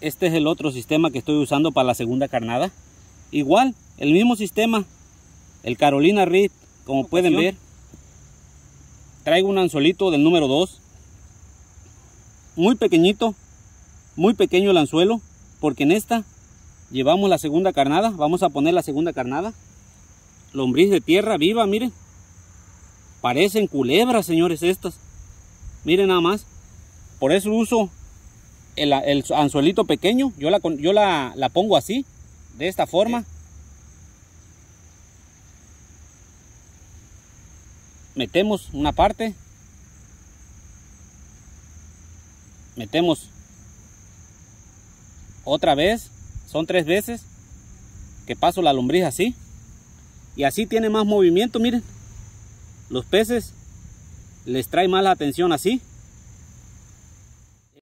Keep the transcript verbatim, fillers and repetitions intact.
este es el otro sistema que estoy usando para la segunda carnada. Igual, el mismo sistema, el Carolina Reed, como pueden ver. Traigo un anzuelito del número dos. Muy pequeñito, muy pequeño el anzuelo, porque en esta llevamos la segunda carnada. Vamos a poner la segunda carnada. Lombriz de tierra viva, miren. Parecen culebras, señores, estas. Miren nada más. Por eso uso el, el anzuelito pequeño. Yo, la, yo la, la pongo así, de esta forma. Metemos una parte. Metemos otra vez. Son tres veces que paso la lombriz así. Y así tiene más movimiento, miren. Los peces les trae más la atención así.